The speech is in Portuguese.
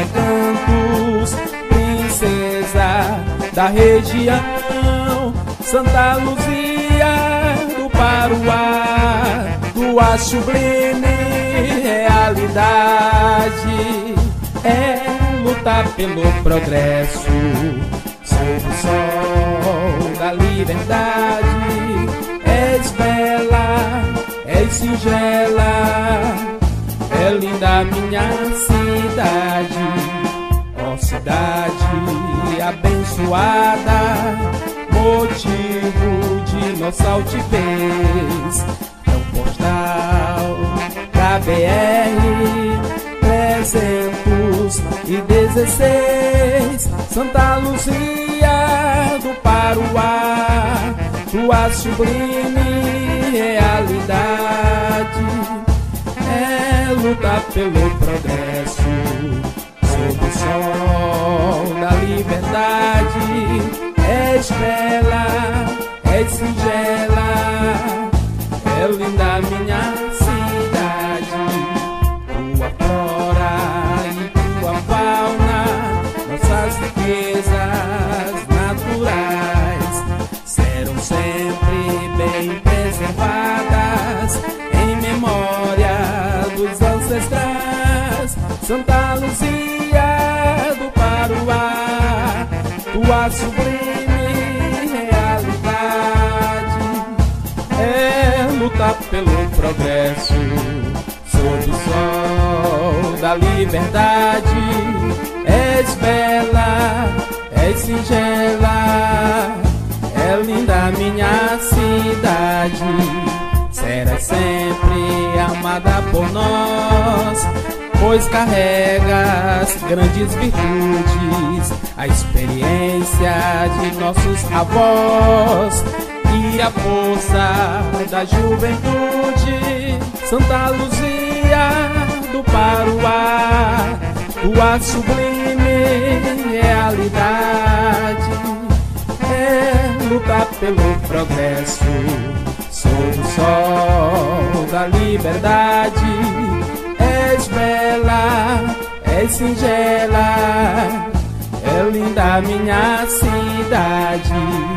recantos, princesa da região, Santa Luzia do Paruá, tua sublime realidade é lutar pelo progresso, sob o sol da liberdade. És bela, és singela, é linda minha cidade, ó cidade abençoada, motivo de nossa altivez. É um postal da BR 316, Santa Luzia do Paruá, tua sublime realidade é lutar pelo progresso, sob o sol da liberdade. És bela, és singela, é linda minha cidade. Tua flora e tua fauna, nossas riquezas naturais, serão sempre bem preservadas em memória dos ancestrais. Santa Luzia do Paruá, tua sublime realidade é lutar pelo progresso, sob o sol da liberdade. És bela, és singela, é linda minha cidade. Serás sempre amada por nós, pois carregas grandes virtudes, a experiência de nossos avós e a força da juventude. Santa Luzia do Paruá, tua sublime realidade é lutar pelo progresso, sob o sol da liberdade. És bela, és singela, é linda minha cidade.